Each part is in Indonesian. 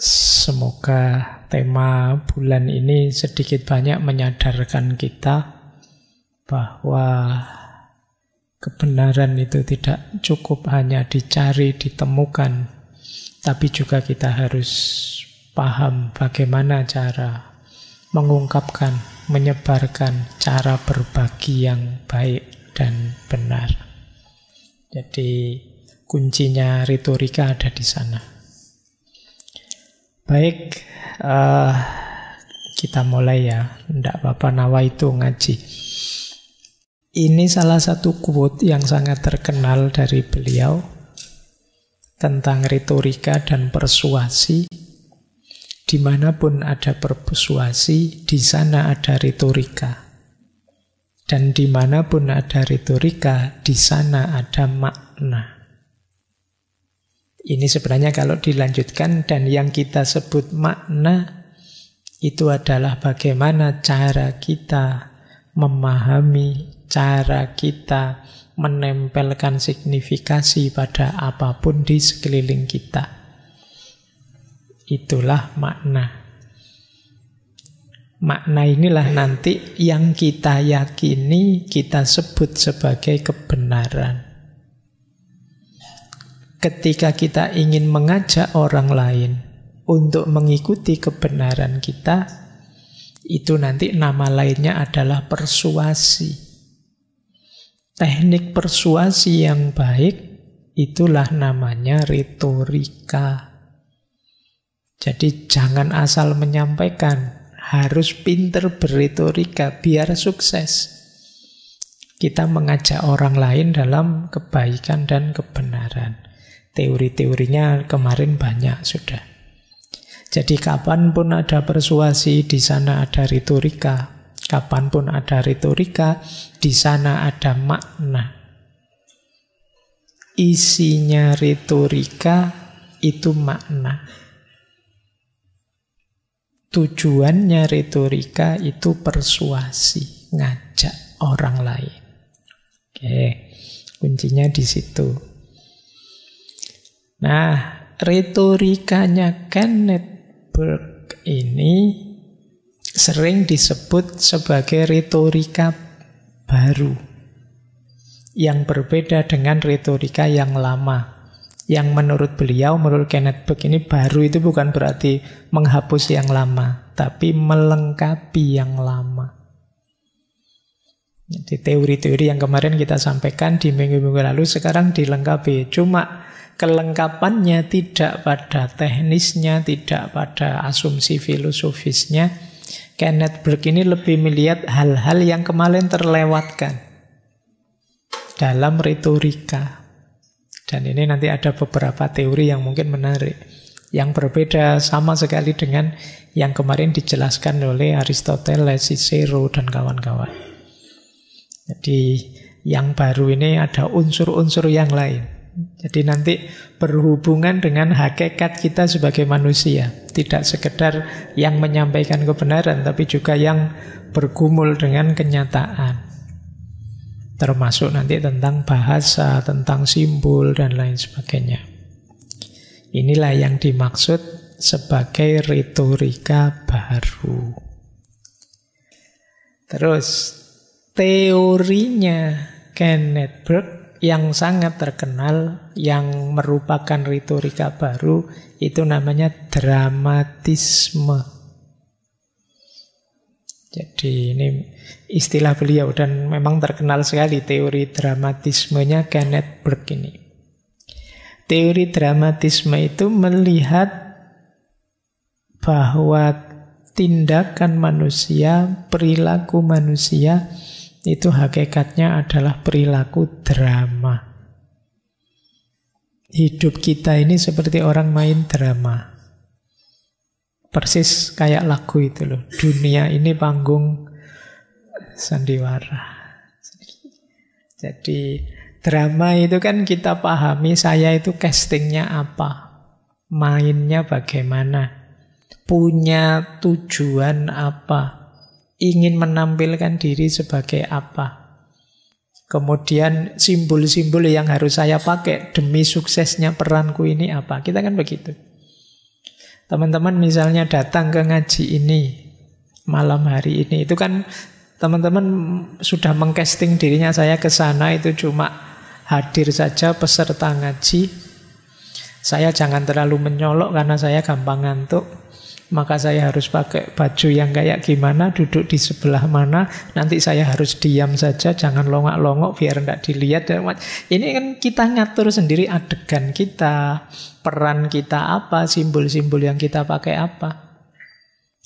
Semoga tema bulan ini sedikit banyak menyadarkan kita bahwa kebenaran itu tidak cukup hanya dicari, ditemukan, tapi juga kita harus paham bagaimana cara mengungkapkan, menyebarkan, cara berbagi yang baik dan benar. Jadi kuncinya retorika ada di sana. Baik, kita mulai ya. Tidak apa-apa, nawaitu ngaji. Ini salah satu quote yang sangat terkenal dari beliau tentang retorika dan persuasi. Dimanapun ada persuasi, di sana ada retorika. Dan dimanapun ada retorika, di sana ada makna. Ini sebenarnya kalau dilanjutkan, dan yang kita sebut makna itu adalah bagaimana cara kita memahami, cara kita menempelkan signifikasi pada apapun di sekeliling kita. Itulah makna. Makna inilah nanti yang kita yakini, kita sebut sebagai kebenaran. Ketika kita ingin mengajak orang lain untuk mengikuti kebenaran kita, itu nanti nama lainnya adalah persuasi. Teknik persuasi yang baik, itulah namanya retorika. Jadi jangan asal menyampaikan, harus pinter berretorika biar sukses. Kita mengajak orang lain dalam kebaikan dan kebenaran. Teori-teorinya kemarin banyak sudah. Jadi kapanpun ada persuasi, di sana ada retorika. Kapanpun ada retorika, di sana ada makna. Isinya retorika itu makna. Tujuannya retorika itu persuasi, ngajak orang lain. Oke, kuncinya di situ. Nah, retorikanya Kenneth Burke ini sering disebut sebagai retorika baru, yang berbeda dengan retorika yang lama. Yang menurut beliau, menurut Kenneth Burke ini, baru itu bukan berarti menghapus yang lama, tapi melengkapi yang lama. Jadi teori-teori yang kemarin kita sampaikan di minggu-minggu lalu sekarang dilengkapi. Cuma kelengkapannya tidak pada teknisnya, tidak pada asumsi filosofisnya. Kenneth Burke ini lebih melihat hal-hal yang kemarin terlewatkan dalam retorika. Dan ini nanti ada beberapa teori yang mungkin menarik, yang berbeda sama sekali dengan yang kemarin dijelaskan oleh Aristoteles, Cicero, dan kawan-kawan. Jadi yang baru ini ada unsur-unsur yang lain. Jadi nanti berhubungan dengan hakikat kita sebagai manusia. Tidak sekedar yang menyampaikan kebenaran, tapi juga yang bergumul dengan kenyataan. Termasuk nanti tentang bahasa, tentang simbol, dan lain sebagainya. Inilah yang dimaksud sebagai retorika baru. Terus, teorinya Kenneth Burke yang sangat terkenal, yang merupakan retorika baru, itu namanya dramatisme. Jadi ini istilah beliau, dan memang terkenal sekali teori dramatismenya Kenneth Burke ini. Teori dramatisme itu melihat bahwa tindakan manusia, perilaku manusia, itu hakikatnya adalah perilaku drama. Hidup kita ini seperti orang main drama. Persis kayak lagu itu loh. Dunia ini panggung sandiwara. Jadi drama itu kan kita pahami, saya itu castingnya apa, mainnya bagaimana, punya tujuan apa, ingin menampilkan diri sebagai apa. Kemudian simbol-simbol yang harus saya pakai demi suksesnya peranku ini apa. Kita kan begitu. Teman-teman misalnya datang ke ngaji ini, malam hari ini, itu kan teman-teman sudah mengcasting dirinya, saya ke sana itu cuma hadir saja peserta ngaji. Saya jangan terlalu menyolok karena saya gampang ngantuk. Maka saya harus pakai baju yang kayak gimana, duduk di sebelah mana, nanti saya harus diam saja, jangan longok-longok biar tidak dilihat. Ini kan kita ngatur sendiri adegan kita, peran kita apa, simbol-simbol yang kita pakai apa.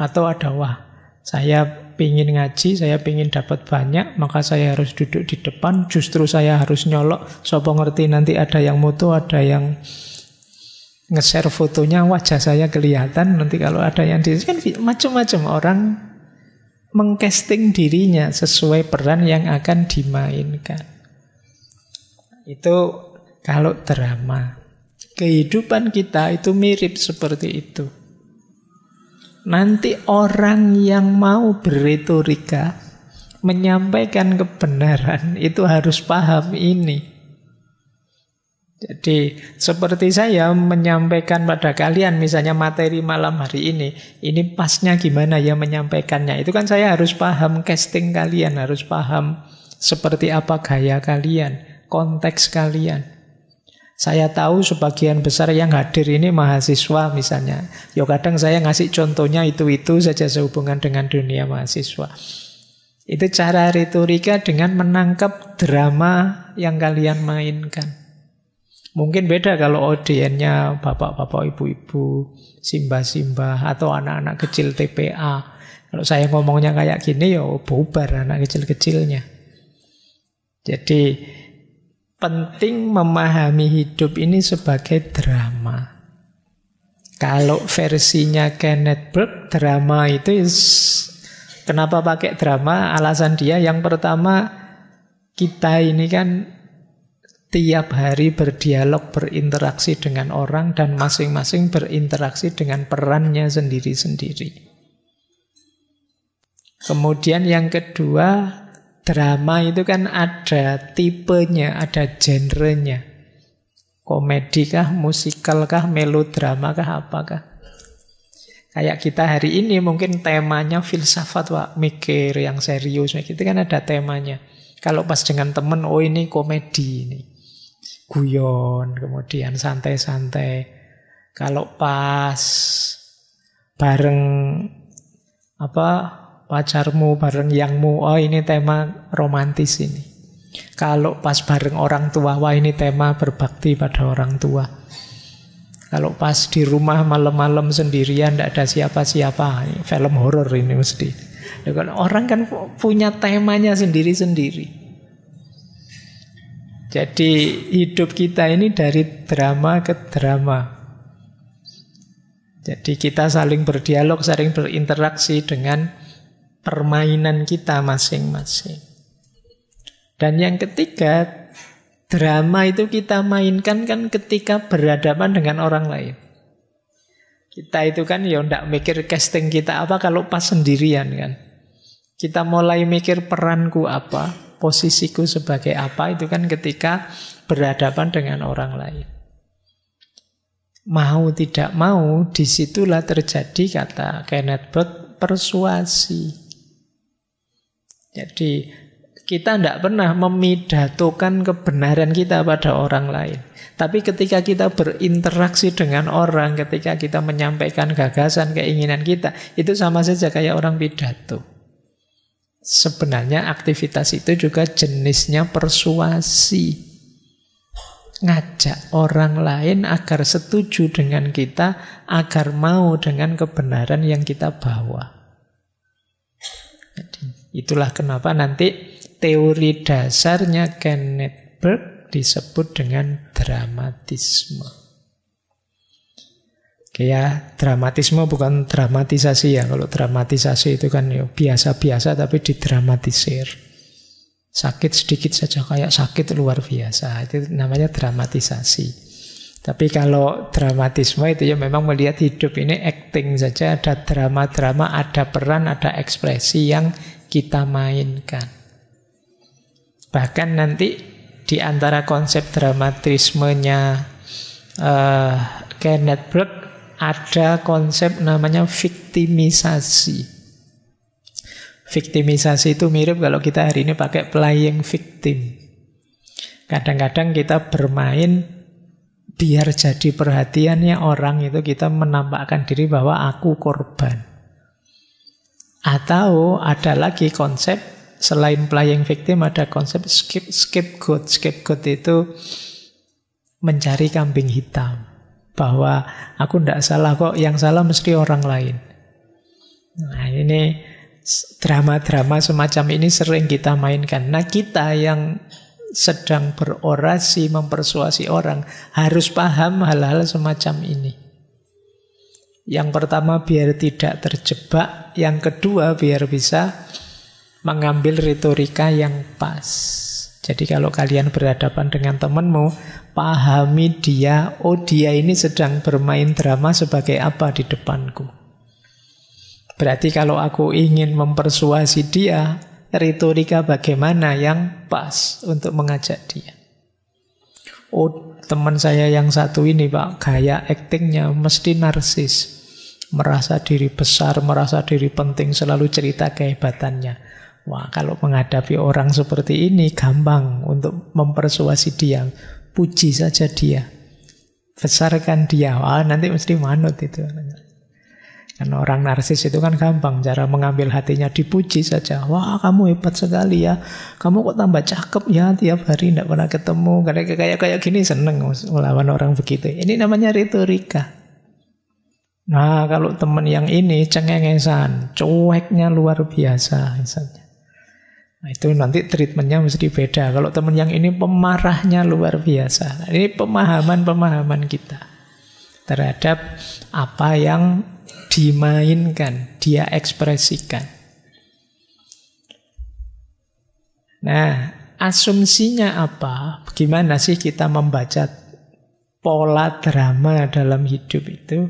Atau ada, wah, saya pingin ngaji, saya pingin dapat banyak, maka saya harus duduk di depan, justru saya harus nyolok, sopo ngerti nanti ada yang mutu, ada yang nge-share fotonya, wajah saya kelihatan, nanti kalau ada yang di kan macam-macam orang mengcasting dirinya sesuai peran yang akan dimainkan. Itu kalau drama. Kehidupan kita itu mirip seperti itu. Nanti orang yang mau berretorika menyampaikan kebenaran itu harus paham ini. Jadi seperti saya menyampaikan pada kalian misalnya materi malam hari ini pasnya gimana ya menyampaikannya. Itu kan saya harus paham casting kalian, harus paham seperti apa gaya kalian, konteks kalian. Saya tahu sebagian besar yang hadir ini mahasiswa misalnya. Ya kadang saya ngasih contohnya itu-itu saja sehubungan dengan dunia mahasiswa. Itu cara retorika dengan menangkap drama yang kalian mainkan. Mungkin beda kalau audiennya bapak-bapak, ibu-ibu, simbah-simbah, atau anak-anak kecil TPA. Kalau saya ngomongnya kayak gini, ya bubar anak kecil-kecilnya. Jadi penting memahami hidup ini sebagai drama. Kalau versinya Kenneth Burke, drama itu kenapa pakai drama? Alasan dia yang pertama, kita ini kan tiap hari berdialog, berinteraksi dengan orang, dan masing-masing berinteraksi dengan perannya sendiri-sendiri. Kemudian yang kedua, drama itu kan ada tipenya, ada genrenya. Komedi kah, musikal kah, melodrama kah, apakah. Kayak kita hari ini mungkin temanya filsafat, Pak. Mikir yang serius, itu kan ada temanya. Kalau pas dengan temen, oh ini komedi ini. Guyon, kemudian santai-santai. Kalau pas bareng pacarmu, bareng yangmu, oh ini tema romantis ini. Kalau pas bareng orang tua, wah ini tema berbakti pada orang tua. Kalau pas di rumah malam-malam sendirian, tidak ada siapa-siapa, film horor ini mesti. Orang kan punya temanya sendiri-sendiri. Jadi hidup kita ini dari drama ke drama. Jadi kita saling berdialog, saling berinteraksi dengan permainan kita masing-masing. Dan yang ketiga, drama itu kita mainkan kan ketika berhadapan dengan orang lain. Kita itu kan ya ndak mikir casting kita apa kalau pas sendirian kan. Kita mulai mikir peranku apa, posisiku sebagai apa, itu kan ketika berhadapan dengan orang lain. Mau tidak mau, disitulah terjadi, kata Kenneth Burke, persuasi. Jadi kita tidak pernah memidatokan kebenaran kita pada orang lain. Tapi ketika kita berinteraksi dengan orang, ketika kita menyampaikan gagasan, keinginan kita, itu sama saja kayak orang pidato. Sebenarnya aktivitas itu juga jenisnya persuasi. Ngajak orang lain agar setuju dengan kita, agar mau dengan kebenaran yang kita bawa. Jadi, itulah kenapa nanti teori dasarnya Kenneth Burke disebut dengan dramatisme. Ya, dramatisme bukan dramatisasi ya. Kalau dramatisasi itu kan biasa-biasa tapi didramatisir. Sakit sedikit saja kayak sakit luar biasa. Itu namanya dramatisasi. Tapi kalau dramatisme itu ya memang melihat hidup ini acting saja. Ada drama-drama, ada peran, ada ekspresi yang kita mainkan. Bahkan nanti di antara konsep dramatismenya Kenneth Burke ada konsep namanya viktimisasi. Viktimisasi itu mirip kalau kita hari ini pakai playing victim. Kadang-kadang kita bermain biar jadi perhatiannya orang itu, kita menampakkan diri bahwa aku korban. Atau ada lagi konsep selain playing victim, ada konsep scapegoat. Scapegoat itu mencari kambing hitam. Bahwa aku tidak salah kok, yang salah mesti orang lain. Nah, ini drama-drama semacam ini sering kita mainkan. Nah, kita yang sedang berorasi, mempersuasi orang, harus paham hal-hal semacam ini. Yang pertama, biar tidak terjebak. Yang kedua, biar bisa mengambil retorika yang pas. Jadi kalau kalian berhadapan dengan temanmu, pahami dia, oh dia ini sedang bermain drama sebagai apa di depanku. Berarti kalau aku ingin mempersuasi dia, retorika bagaimana yang pas untuk mengajak dia. Oh teman saya yang satu ini Pak, gaya aktingnya mesti narsis. Merasa diri besar, merasa diri penting, selalu cerita kehebatannya. Wah, kalau menghadapi orang seperti ini gampang untuk mempersuasi dia. Puji saja dia, besarkan dia. Wah, nanti mesti manut itu. Karena orang narsis itu kan gampang cara mengambil hatinya, dipuji saja. Wah, kamu hebat sekali ya. Kamu kok tambah cakep ya, tiap hari tidak pernah ketemu. Karena kayak gini seneng melawan orang begitu. Ini namanya retorika. Nah, kalau teman yang ini cengengesan, cueknya luar biasa misalnya. Nah, itu nanti treatmentnya mesti beda. Kalau teman yang ini pemarahnya luar biasa. Nah, ini pemahaman-pemahaman kita terhadap apa yang dimainkan, dia ekspresikan. Nah, asumsinya apa? Bagaimana sih kita membaca pola drama dalam hidup itu?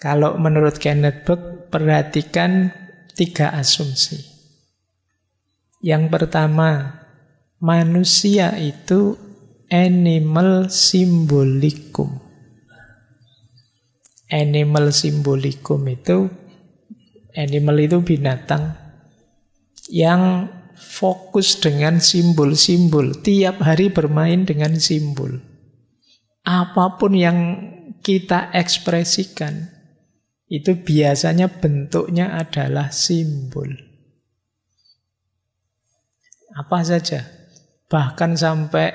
Kalau menurut Kenneth Burke, perhatikan 3 asumsi. Yang pertama, manusia itu animal symbolikum. Animal symbolikum itu, animal itu binatang yang fokus dengan simbol-simbol. Tiap hari bermain dengan simbol. Apapun yang kita ekspresikan, itu biasanya bentuknya adalah simbol. Apa saja. Bahkan sampai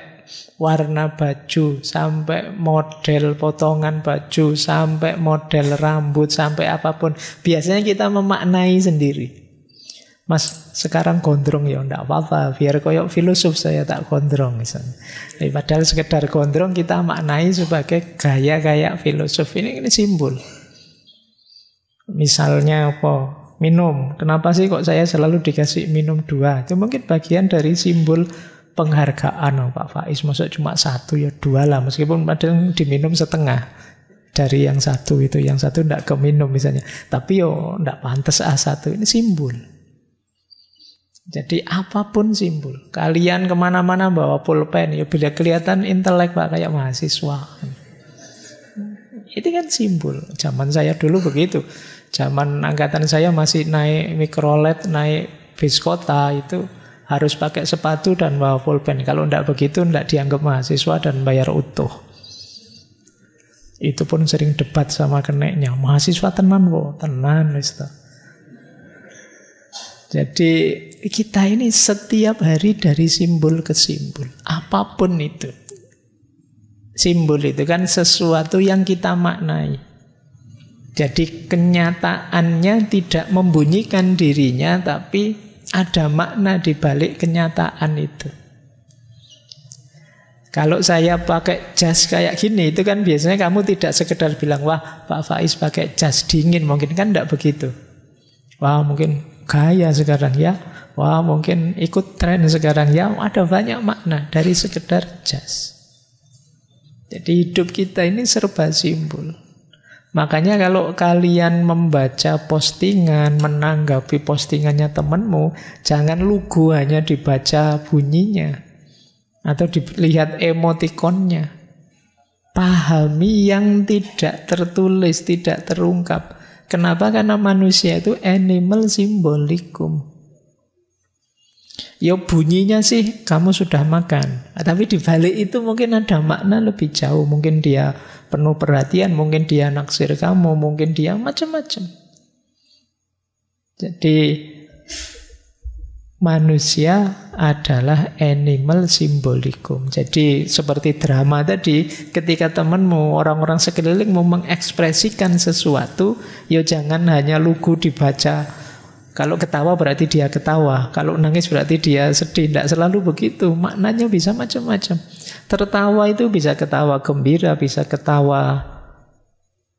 warna baju, sampai model potongan baju, sampai model rambut, sampai apapun. Biasanya kita memaknai sendiri. Mas, sekarang gondrong ya, enggak apa-apa. Biar koyok filosof saya tak gondrong. Misalnya. Padahal sekedar gondrong kita maknai sebagai gaya kayak filosof. Ini simbol. Misalnya apa? Minum. Kenapa sih kok saya selalu dikasih minum 2? Itu mungkin bagian dari simbol penghargaan. Oh, Pak Faiz, maksudnya cuma 1 ya 2 lah. Meskipun padahal diminum setengah dari yang 1 itu. Yang 1 tidak keminum misalnya. Tapi yo tidak pantas A1. Ini simbol. Jadi apapun simbol. Kalian kemana-mana bawa pulpen. Ya bila kelihatan intelek Pak, kayak mahasiswa. Itu kan simbol. Zaman saya dulu begitu. Zaman angkatan saya masih naik mikrolet, naik bis kota itu harus pakai sepatu dan bawa pulpen. Kalau tidak begitu tidak dianggap mahasiswa dan bayar utuh. Itu pun sering debat sama keneknya. Mahasiswa tenan kok, tenan. Jadi kita ini setiap hari dari simbol ke simbol. Apapun itu. Simbol itu kan sesuatu yang kita maknai. Jadi kenyataannya tidak membunyikan dirinya, tapi ada makna di balik kenyataan itu. Kalau saya pakai jas kayak gini, itu kan biasanya kamu tidak sekedar bilang, wah Pak Faiz pakai jas dingin, mungkin kan tidak begitu. Wah mungkin gaya sekarang ya, wah mungkin ikut tren sekarang ya, ada banyak makna dari sekedar jas. Jadi hidup kita ini serba simbol. Makanya kalau kalian membaca postingan, menanggapi postingannya temanmu, jangan lugu hanya dibaca bunyinya atau dilihat emotikonnya. pahami yang tidak tertulis, tidak terungkap. Kenapa? Karena manusia itu animal symbolikum. Ya bunyinya sih kamu sudah makan, tapi dibalik itu mungkin ada makna lebih jauh. Mungkin dia penuh perhatian, mungkin dia naksir kamu, mungkin dia macam-macam. Jadi manusia adalah animal symbolikum. Jadi seperti drama tadi, ketika temanmu, orang-orang sekelilingmu mengekspresikan sesuatu, ya jangan hanya lugu dibaca. Kalau ketawa berarti dia ketawa, kalau nangis berarti dia sedih. Tidak selalu begitu, maknanya bisa macam-macam. Tertawa itu bisa ketawa gembira, bisa ketawa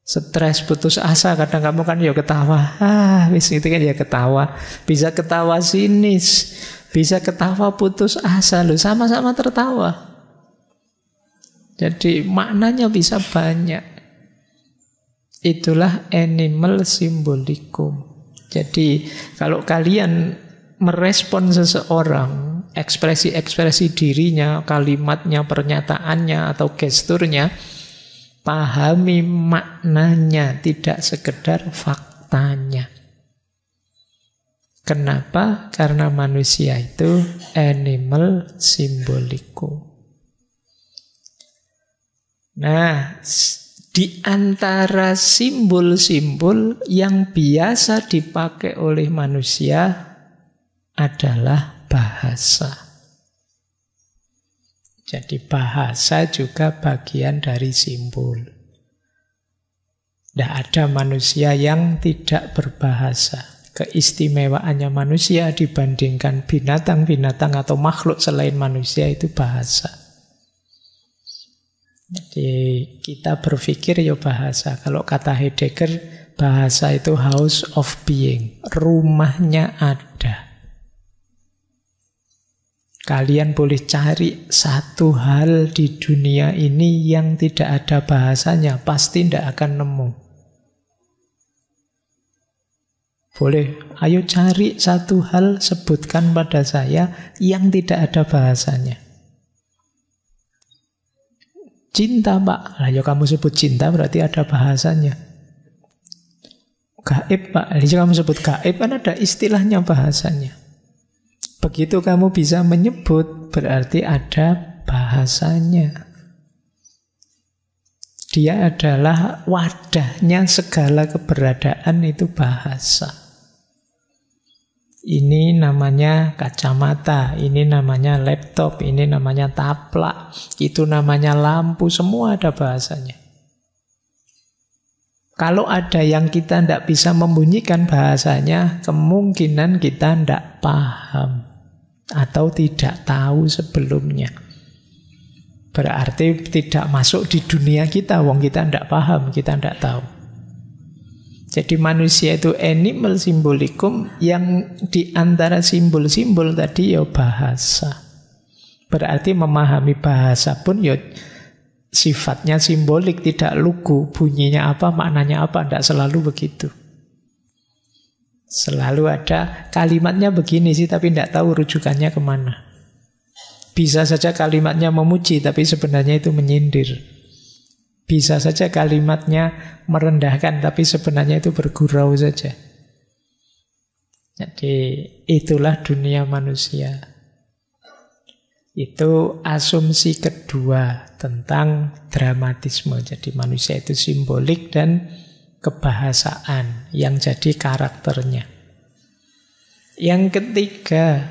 stres, putus asa. Kadang kamu kan ya ketawa, wis gitu kan ya ketawa. Bisa ketawa sinis, bisa ketawa putus asa, loh sama-sama tertawa. Jadi maknanya bisa banyak. Itulah animal symbolikum. Jadi kalau kalian merespon seseorang, ekspresi-ekspresi dirinya, kalimatnya, pernyataannya, atau gesturnya, pahami maknanya, tidak sekedar faktanya. Kenapa? Karena manusia itu animal symbolikum. Nah, di antara simbol-simbol yang biasa dipakai oleh manusia adalah bahasa. Jadi bahasa juga bagian dari simbol. Tidak ada manusia yang tidak berbahasa. Keistimewaannya manusia dibandingkan binatang-binatang atau makhluk selain manusia itu bahasa. Jadi kita berpikir ya bahasa. Kalau kata Heidegger, bahasa itu house of being, rumahnya ada. Kalian boleh cari satu hal di dunia ini yang tidak ada bahasanya, pasti tidak akan nemu. Boleh, ayo cari satu hal, sebutkan pada saya yang tidak ada bahasanya. Cinta, Pak. Lah, ya kamu sebut cinta berarti ada bahasanya. Gaib, Pak. Lah, ya kamu sebut gaib kan ada istilahnya, bahasanya. Begitu kamu bisa menyebut, berarti ada bahasanya. Dia adalah wadahnya segala keberadaan, itu bahasa. Ini namanya kacamata, ini namanya laptop, ini namanya taplak, itu namanya lampu, semua ada bahasanya. Kalau ada yang kita tidak bisa membunyikan bahasanya, kemungkinan kita tidak paham atau tidak tahu sebelumnya. Berarti tidak masuk di dunia kita, wong kita tidak paham, kita tidak tahu. Jadi manusia itu animal symbolikum, yang di antara simbol-simbol tadi ya bahasa. Berarti memahami bahasa pun ya sifatnya simbolik, tidak lugu. Bunyinya apa, maknanya apa, tidak selalu begitu. Selalu ada kalimatnya begini sih, tapi tidak tahu rujukannya kemana. Bisa saja kalimatnya memuji, tapi sebenarnya itu menyindir. Bisa saja kalimatnya merendahkan, tapi sebenarnya itu bergurau saja. Jadi itulah dunia manusia. Itu asumsi kedua tentang dramatisme. Jadi manusia itu simbolik dan kebahasaan yang jadi karakternya. Yang ketiga,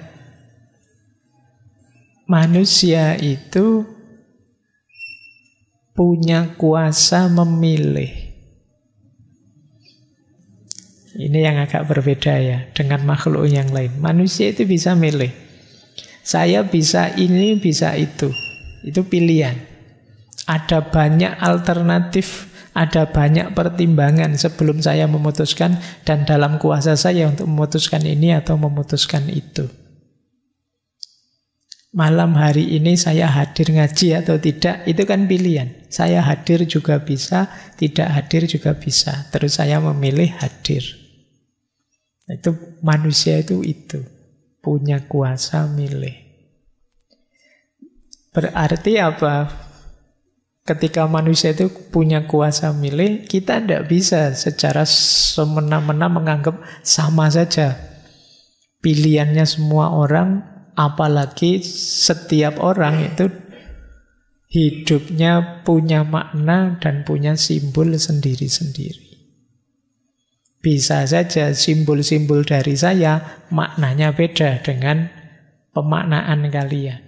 manusia itu punya kuasa memilih. Ini yang agak berbeda ya dengan makhluk yang lain. Manusia itu bisa milih. Saya bisa ini, bisa itu. Itu pilihan. Ada banyak alternatif, ada banyak pertimbangan sebelum saya memutuskan, dan dalam kuasa saya untuk memutuskan ini atau memutuskan itu. Malam hari ini saya hadir ngaji atau tidak, itu kan pilihan. Saya hadir juga bisa, tidak hadir juga bisa. Terus saya memilih hadir. Itu manusia itu punya kuasa milih. Berarti apa? Ketika manusia itu punya kuasa milih, kita tidak bisa secara semena-mena menganggap sama saja pilihannya semua orang, apalagi setiap orang itu hidupnya punya makna dan punya simbol sendiri-sendiri. Bisa saja simbol-simbol dari saya maknanya beda dengan pemaknaan kalian.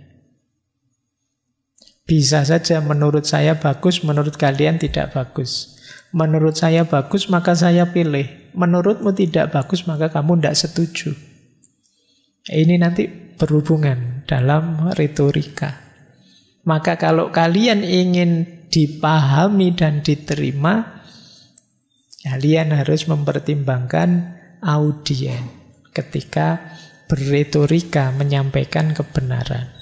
Bisa saja menurut saya bagus, menurut kalian tidak bagus. Menurut saya bagus, maka saya pilih. Menurutmu tidak bagus, maka kamu tidak setuju. Ini nanti berhubungan dalam retorika. Maka kalau kalian ingin dipahami dan diterima, kalian harus mempertimbangkan audien ketika berretorika menyampaikan kebenaran.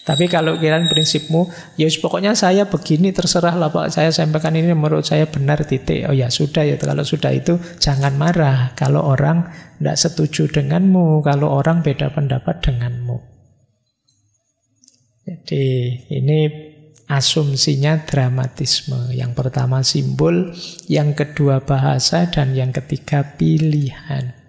Tapi kalau kalian prinsipmu, ya pokoknya saya begini, terserahlah Pak, saya sampaikan ini menurut saya benar, titik. Oh ya sudah, ya kalau sudah itu jangan marah kalau orang tidak setuju denganmu, kalau orang beda pendapat denganmu. Jadi ini asumsinya dramatisme. Yang pertama simbol, yang kedua bahasa, dan yang ketiga pilihan.